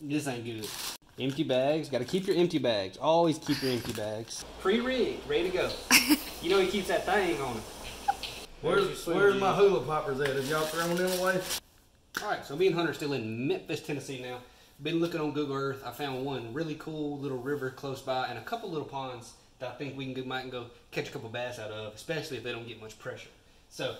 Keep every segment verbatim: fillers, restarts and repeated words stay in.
This ain't good. Empty bags. Gotta keep your empty bags. Always keep your empty bags. Pre-rig, ready to go. You know he keeps that thing on him. Where's, where's my hula poppers at? Have y'all thrown them away? Alright, so me and Hunter's still in Memphis, Tennessee now. Been looking on Google Earth. I found one really cool little river close by and a couple little ponds that I think we can, might can go catch a couple bass out of, especially if they don't get much pressure. So,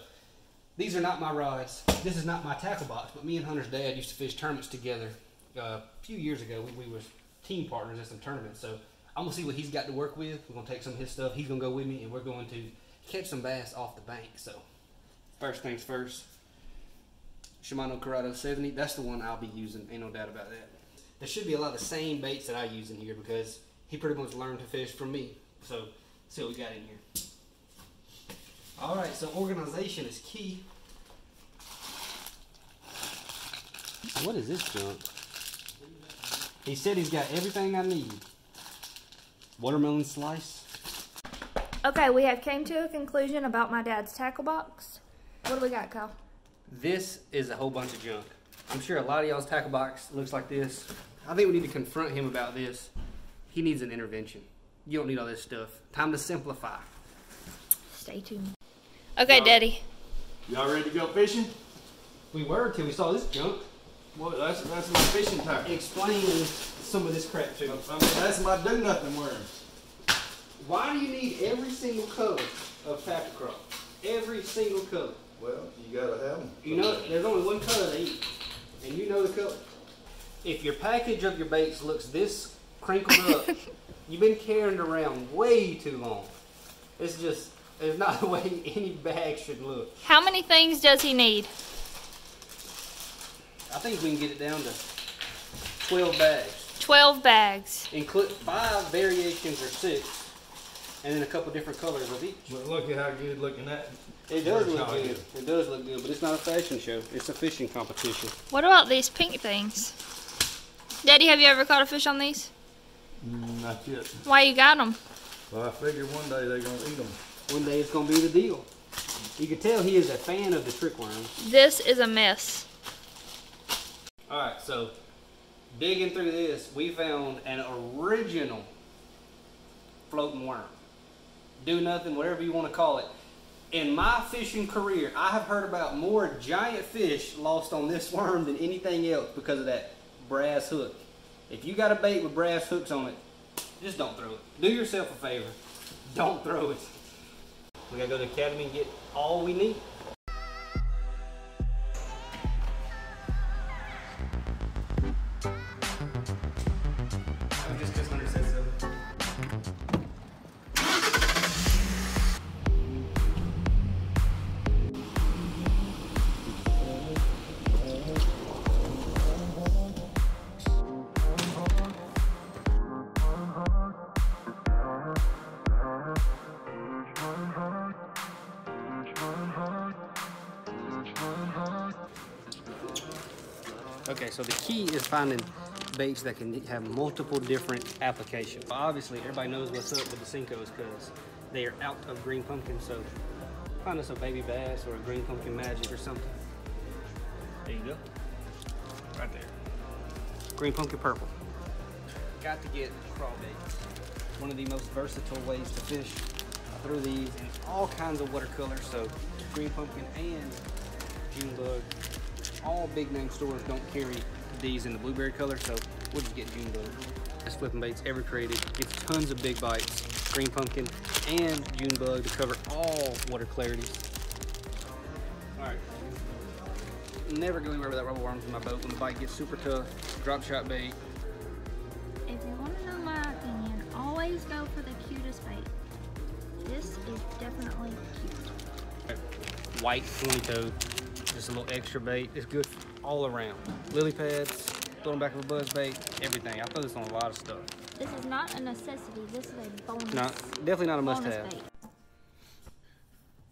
these are not my rods. This is not my tackle box, but me and Hunter's dad used to fish tournaments together uh, a few years ago. We, we were team partners at some tournaments, so I'm going to see what he's got to work with. We're going to take some of his stuff. He's going to go with me, and we're going to catch some bass off the bank. So, first things first. Shimano Curado seventy, that's the one I'll be using, ain't no doubt about that. There should be a lot of the same baits that I use in here because he pretty much learned to fish from me. So, see what we got in here. Alright, so organization is key. What is this junk? He said he's got everything I need. Watermelon slice. Okay, we have came to a conclusion about my dad's tackle box. What do we got, Kyle? This is a whole bunch of junk. I'm sure a lot of y'all's tackle box looks like this. I think we need to confront him about this. He needs an intervention. You don't need all this stuff. Time to simplify. Stay tuned. Okay, Daddy. Y'all ready to go fishing? We were till we saw this junk. Well, that's, that's my fishing tackle. Explain some of this crap to me. I mean, that's my do-nothing worm. Why do you need every single color of tackle craw? Every single color. Well, you gotta have them. You know, there's only one color to eat, and you know the color. If your package of your baits looks this crinkled up, you've been carrying it around way too long. It's just, it's not the way any bag should look. How many things does he need? I think we can get it down to twelve bags. twelve bags. Include five variations or six. And then a couple different colors of each. But look at how good looking that. It does look good. Is. It does look good, but it's not a fashion show. It's a fishing competition. What about these pink things? Daddy, have you ever caught a fish on these? Not yet. Why you got them? Well, I figured one day they're going to eat them. One day it's going to be the deal. You can tell he is a fan of the trick worm. This is a mess. All right, so digging through this, we found an original floating worm. Do nothing, whatever you want to call it. In my fishing career, I have heard about more giant fish lost on this worm than anything else because of that brass hook. If you got a bait with brass hooks on it, just don't throw it. Do yourself a favor. Don't throw it. We gotta go to the academy and get all we need. Okay, so the key is finding baits that can have multiple different applications. Obviously, everybody knows what's up with the Senkos because they are out of green pumpkin, so find us a baby bass or a green pumpkin magic or something. There you go. Right there. Green pumpkin purple. Got to get craw baits. One of the most versatile ways to fish. I threw these in all kinds of watercolors, so green pumpkin and June bug. All big name stores don't carry these in the blueberry color, so we'll just get June bug. Best flipping baits ever created. Gets tons of big bites. Green pumpkin and June bug to cover all water clarities. All right. Never go anywhere without robo worms in my boat. When the bite gets super tough, drop shot bait. If you want to know my opinion, always go for the cutest bait. This is definitely cute. White horny toad. Just a little extra bait. It's good all around. Lily pads, throw them back of a buzz bait, everything. I throw this on a lot of stuff. This is not a necessity. This is a bonus. Not, definitely not a must-have.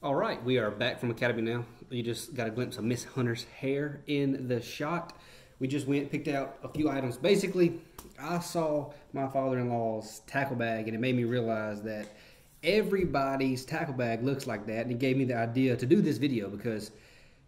All right, we are back from Academy now. You just got a glimpse of Miss Hunter's hair in the shot. We just went, picked out a few items. Basically, I saw my father-in-law's tackle bag, and it made me realize that everybody's tackle bag looks like that, and it gave me the idea to do this video because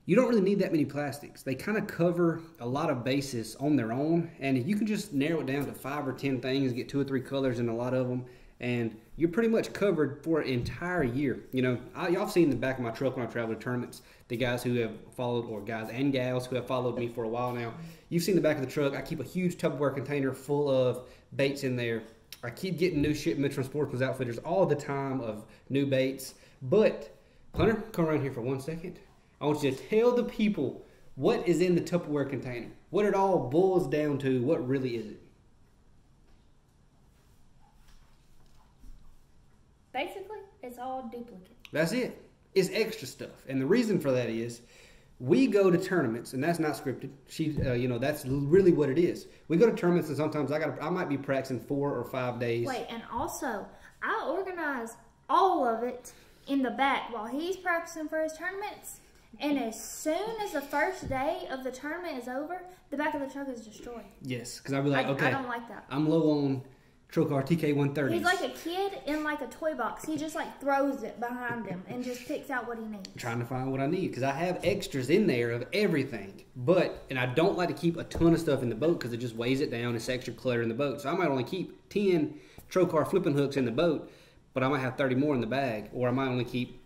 you don't really need that many plastics. They kind of cover a lot of bases on their own, and you can just narrow it down to five or ten things, get two or three colors in a lot of them, and you're pretty much covered for an entire year. You know, y'all seen the back of my truck when I travel to tournaments, the guys who have followed, or guys and gals who have followed me for a while now, you've seen the back of the truck. I keep a huge Tupperware container full of baits in there. I keep getting new shit, Metro Sportsman's Outfitters, all the time of new baits. But, Hunter, come around here for one second. I want you to tell the people what is in the Tupperware container. What it all boils down to, what really is it? Basically, it's all duplicate. That's it. It's extra stuff. And the reason for that is, we go to tournaments, and that's not scripted. She, uh, you know, that's really what it is. We go to tournaments, and sometimes I got, I might be practicing four or five days. Wait, and also, I organize all of it in the back while he's practicing for his tournaments. And as soon as the first day of the tournament is over, the back of the truck is destroyed. Yes, because I'd be like, I, okay, I don't like that. I'm low on Trocar T K one thirty s. He's like a kid in like a toy box. He just like throws it behind him and just picks out what he needs. I'm trying to find what I need because I have extras in there of everything. But, and I don't like to keep a ton of stuff in the boat because it just weighs it down. It's extra clutter in the boat. So I might only keep ten Trocar flipping hooks in the boat, but I might have thirty more in the bag. Or I might only keep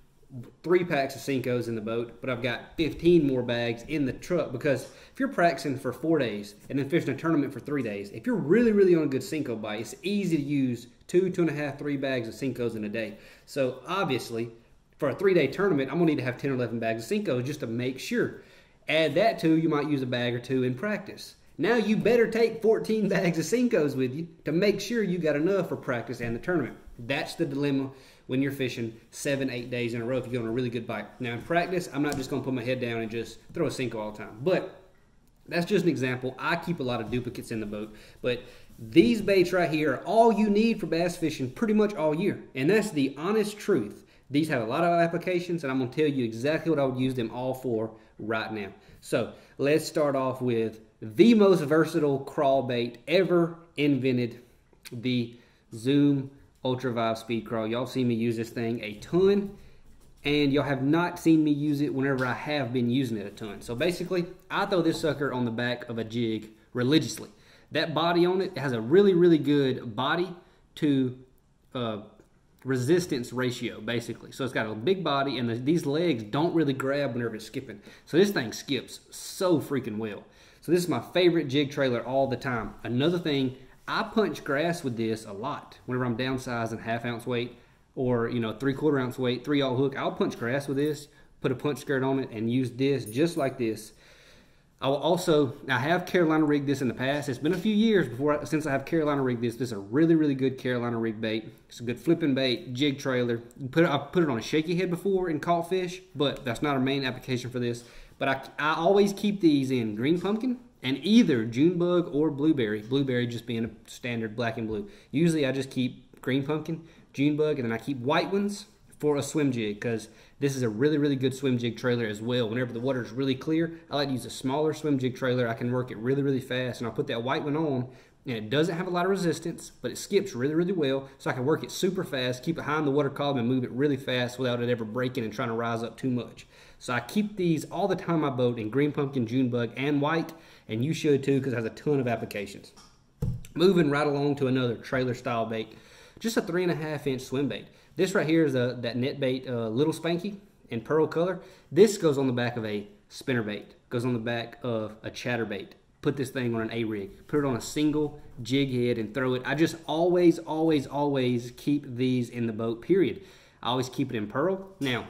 three packs of Senkos in the boat, but I've got fifteen more bags in the truck because if you're practicing for four days and then fishing a tournament for three days, if you're really, really on a good Senko bite, it's easy to use two, two and a half, three bags of Senkos in a day. So obviously, for a three-day tournament, I'm going to need to have ten or eleven bags of Senkos just to make sure. Add that to, you might use a bag or two in practice. Now you better take fourteen bags of Senkos with you to make sure you got enough for practice and the tournament. That's the dilemma when you're fishing seven, eight days in a row if you go on a really good bite. Now in practice, I'm not just going to put my head down and just throw a Senko all the time. But that's just an example. I keep a lot of duplicates in the boat. But these baits right here are all you need for bass fishing pretty much all year. And that's the honest truth. These have a lot of applications, and I'm going to tell you exactly what I would use them all for right now. So let's start off with the most versatile crawl bait ever invented, the Zoom Ultra Vibe speed crawl. Y'all seen me use this thing a ton, and y'all have not seen me use it whenever I have been using it a ton. So basically, I throw this sucker on the back of a jig religiously. That body on it, it has a really, really good body to uh, resistance ratio, basically. So it's got a big body, and the, these legs don't really grab whenever it's skipping. So this thing skips so freaking well. So this is my favorite jig trailer all the time. Another thing, I punch grass with this a lot. Whenever I'm downsizing half ounce weight or, you know, three quarter ounce weight, three aught hook, I'll punch grass with this, put a punch skirt on it, and use this just like this. I will also, I have Carolina rigged this in the past. It's been a few years before I, since I have Carolina rigged this. This is a really, really good Carolina rig bait. It's a good flipping bait, jig trailer. You put it, I've put it on a shaky head before and caught fish, but that's not our main application for this. But I, I always keep these in green pumpkin and either June bug or blueberry. Blueberry just being a standard black and blue. Usually I just keep green pumpkin, June bug, and then I keep white ones for a swim jig because this is a really, really good swim jig trailer as well. Whenever the water is really clear, I like to use a smaller swim jig trailer. I can work it really, really fast, and I'll put that white one on, and it doesn't have a lot of resistance, but it skips really, really well, so I can work it super fast, keep it high in the water column, and move it really fast without it ever breaking and trying to rise up too much. So I keep these all the time on my boat in green pumpkin, June bug, and white, and you should too because it has a ton of applications. Moving right along to another trailer style bait, just a three and a half inch swim bait. This right here is a, that net bait, uh, Little Spanky in pearl color. This goes on the back of a spinner bait, goes on the back of a chatterbait. Put this thing on an A rig, put it on a single jig head and throw it. I just always, always, always keep these in the boat, period. I always keep it in pearl. Now,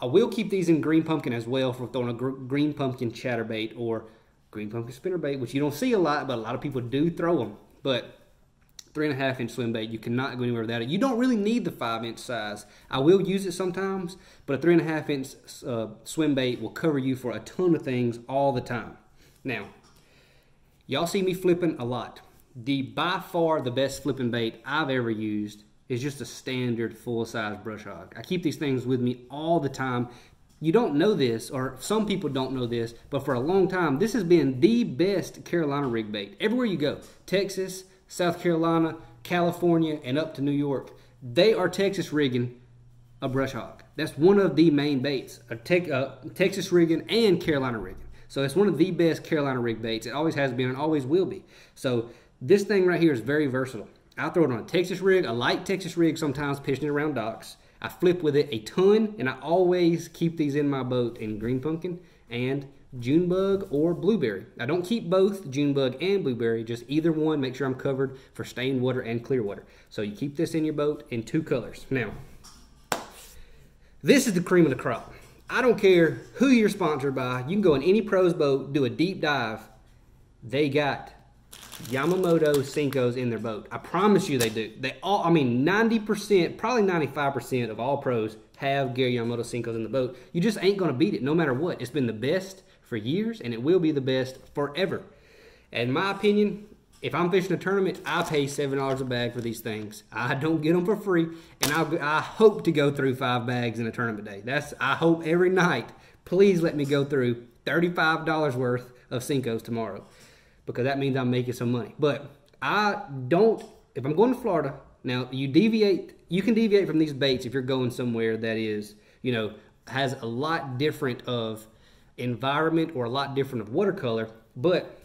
I will keep these in green pumpkin as well for throwing a gr green pumpkin chatterbait or green pumpkin spinnerbait, which you don't see a lot, but a lot of people do throw them. But three and a half inch swim bait, you cannot go anywhere without it. You don't really need the five inch size. I will use it sometimes, but a three and a half inch uh, swim bait will cover you for a ton of things all the time. Now, y'all see me flipping a lot. The by far the best flipping bait I've ever used is just a standard full size brush hog. I keep these things with me all the time. You don't know this, or some people don't know this, but for a long time, this has been the best Carolina rig bait. Everywhere you go, Texas, South Carolina, California, and up to New York, they are Texas rigging a brush hog. That's one of the main baits, a tech, uh, Texas rigging and Carolina rigging. So it's one of the best Carolina rig baits. It always has been and always will be. So this thing right here is very versatile. I throw it on a Texas rig, a light Texas rig sometimes, pitching it around docks. I flip with it a ton, and I always keep these in my boat in green pumpkin and Junebug or blueberry. I don't keep both Junebug and blueberry, just either one. Make sure I'm covered for stained water and clear water. So you keep this in your boat in two colors. Now, this is the cream of the crop. I don't care who you're sponsored by. You can go in any pro's boat, do a deep dive. They got Yamamoto Senkos in their boat. I promise you they do. They all, I mean, ninety percent, probably ninety-five percent of all pros have Gary Yamamoto Senkos in the boat. You just ain't gonna beat it no matter what. It's been the best for years, and it will be the best forever. In my opinion, if I'm fishing a tournament, I pay seven dollars a bag for these things. I don't get them for free, and I, I hope to go through five bags in a tournament day. That's, I hope every night, please let me go through thirty-five dollars worth of Senkos tomorrow, because that means I'm making some money. But I don't, if I'm going to Florida, now you deviate, you can deviate from these baits if you're going somewhere that is, you know, has a lot different of environment or a lot different of watercolor, but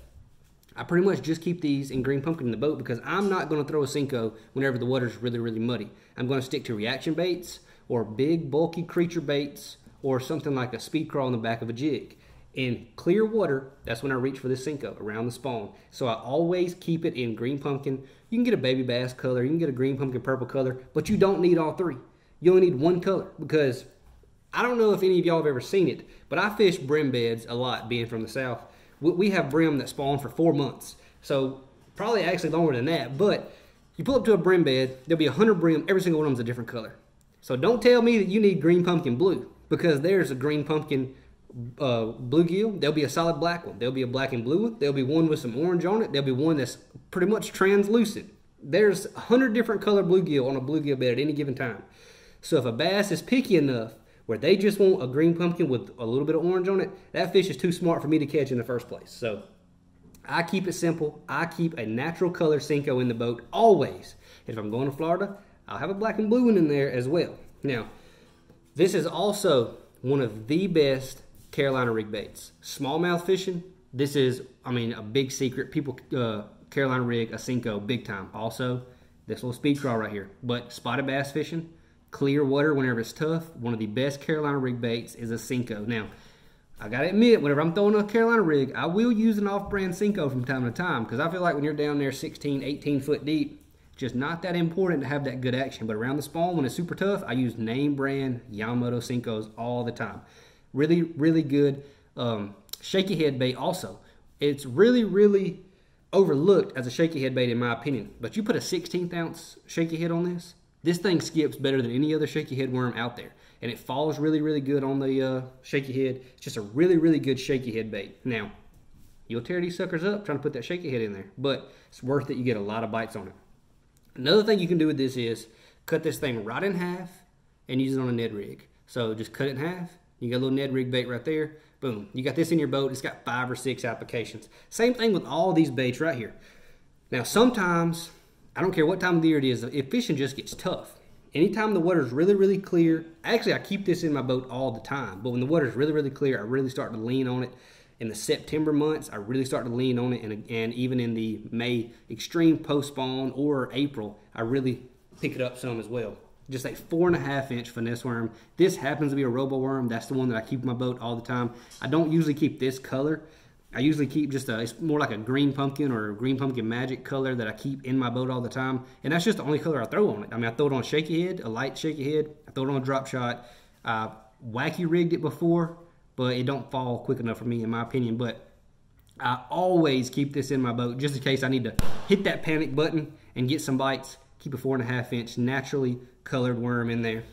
I pretty much just keep these in green pumpkin in the boat because I'm not gonna throw a Senko whenever the water's really, really muddy. I'm gonna stick to reaction baits or big bulky creature baits or something like a speed crawl in the back of a jig. In clear water, that's when I reach for this Senko, around the spawn. So I always keep it in green pumpkin. You can get a baby bass color, you can get a green pumpkin purple color, but you don't need all three. You only need one color because I don't know if any of y'all have ever seen it, but I fish brim beds a lot being from the South. We have brim that spawn for four months. So probably actually longer than that, but you pull up to a brim bed, there'll be a hundred brim, every single one of them's a different color. So don't tell me that you need green pumpkin blue because there's a green pumpkin uh, bluegill. There'll be a solid black one. There'll be a black and blue one. There'll be one with some orange on it. There'll be one that's pretty much translucent. There's a hundred different color bluegill on a bluegill bed at any given time. So if a bass is picky enough where they just want a green pumpkin with a little bit of orange on it, that fish is too smart for me to catch in the first place. So I keep it simple. I keep a natural color Senko in the boat always. If I'm going to Florida, I'll have a black and blue one in there as well. Now, this is also one of the best Carolina rig baits. Smallmouth fishing, this is, I mean, a big secret. People, uh, Carolina rig, a Senko, big time. Also, this little speed crawl right here. But spotted bass fishing, clear water, whenever it's tough, one of the best Carolina rig baits is a Senko. Now, I gotta admit, whenever I'm throwing a Carolina rig, I will use an off-brand Senko from time to time, because I feel like when you're down there sixteen, eighteen foot deep, it's just not that important to have that good action. But around the spawn, when it's super tough, I use name brand Yamamoto Senkos all the time. Really, really good um, shaky head bait also. It's really, really overlooked as a shaky head bait in my opinion. But you put a sixteenth ounce shaky head on this, this thing skips better than any other shaky head worm out there. And it falls really, really good on the uh, shaky head. It's just a really, really good shaky head bait. Now, you'll tear these suckers up trying to put that shaky head in there, but it's worth it. You get a lot of bites on it. Another thing you can do with this is cut this thing right in half and use it on a Ned rig. So just cut it in half. You got a little Ned rig bait right there. Boom. You got this in your boat. It's got five or six applications. Same thing with all these baits right here. Now, sometimes, I don't care what time of the year it is, if fishing just gets tough, anytime the water's really, really clear, actually I keep this in my boat all the time, but when the water's really, really clear, I really start to lean on it. In the September months, I really start to lean on it, and, and even in the May extreme post-spawn or April, I really pick it up some as well. Just a four and a half inch finesse worm. This happens to be a robo worm. That's the one that I keep in my boat all the time. I don't usually keep this color. I usually keep just a, it's more like a green pumpkin or a green pumpkin magic color that I keep in my boat all the time. And that's just the only color I throw on it. I mean, I throw it on a shaky head, a light shaky head. I throw it on a drop shot. I wacky rigged it before, but it don't fall quick enough for me in my opinion. But I always keep this in my boat just in case I need to hit that panic button and get some bites. Keep a four and a half inch naturally colored worm in there.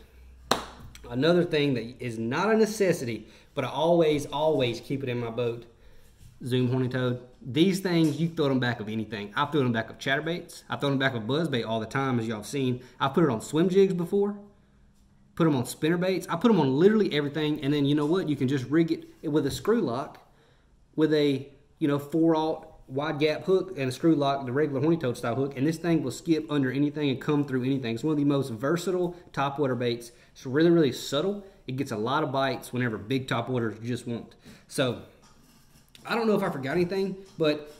Another thing that is not a necessity, but I always, always keep it in my boat, Zoom horny toad. These things, you throw them back of anything. I've thrown them back of chatterbaits. I've thrown them back of buzzbait all the time, as y'all have seen. I've put it on swim jigs before. Put them on spinnerbaits. I put them on literally everything. And then you know what? You can just rig it with a screw lock with a, you know, four aught wide gap hook and a screw lock, the regular horny toad style hook, and this thing will skip under anything and come through anything. It's one of the most versatile topwater baits. It's really, really subtle. It gets a lot of bites whenever big topwaters just want. So I don't know if I forgot anything, but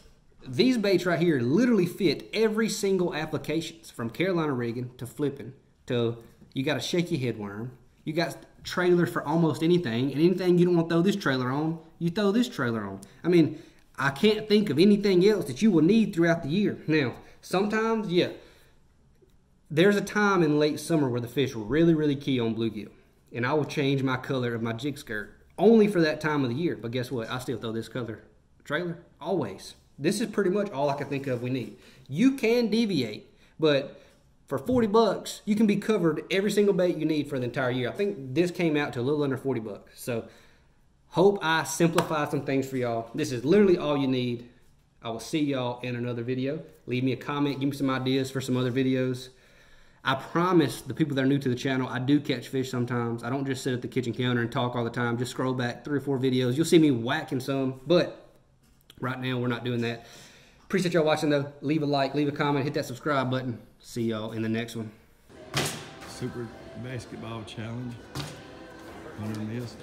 these baits right here literally fit every single application, from Carolina rigging to flipping to you got a shaky head worm. You got trailer for almost anything, and anything you don't want to throw this trailer on, you throw this trailer on. I mean, I can't think of anything else that you will need throughout the year. Now, sometimes, yeah, there's a time in late summer where the fish are really, really key on bluegill, and I will change my color of my jig skirt only for that time of the year. But guess what? I still throw this color trailer always. This is pretty much all I can think of we need. You can deviate, but for forty bucks, you can be covered every single bait you need for the entire year. I think this came out to a little under forty bucks. So hope I simplify some things for y'all. This is literally all you need. I will see y'all in another video. Leave me a comment. Give me some ideas for some other videos. I promise the people that are new to the channel, I do catch fish sometimes. I don't just sit at the kitchen counter and talk all the time. Just scroll back three or four videos. You'll see me whacking some, but right now we're not doing that. Appreciate y'all watching though. Leave a like, leave a comment, hit that subscribe button. See y'all in the next one. Super basketball challenge. Under missed.